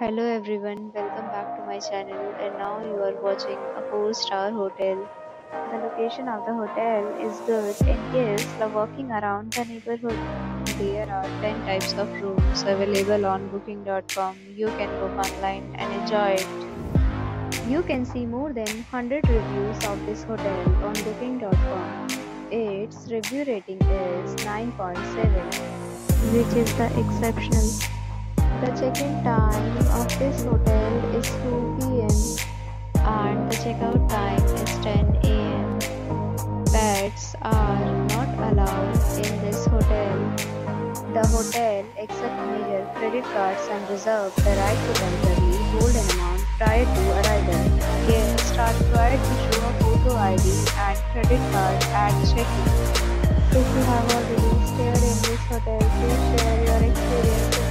Hello everyone, welcome back to my channel, and now you are watching a 4-star hotel. The location of the hotel is good and gives the walking around the neighborhood. There are 10 types of rooms available on booking.com. You can book online and enjoy it. You can see more than 100 reviews of this hotel on booking.com. Its review rating is 9.7, which is the exceptional. The check-in time of this hotel is 2 p.m. and the check-out time is 10 a.m. Pets are not allowed in this hotel. The hotel accepts major credit cards and reserves the right to temporarily hold an amount prior to arrival. Guests are required to show a photo ID and credit card at check-in. If you have already stayed in this hotel, please share your experience in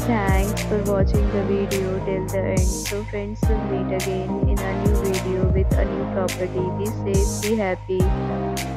Thanks for watching the video till the end. So friends, will meet again in a new video with a new property. Be safe, be happy.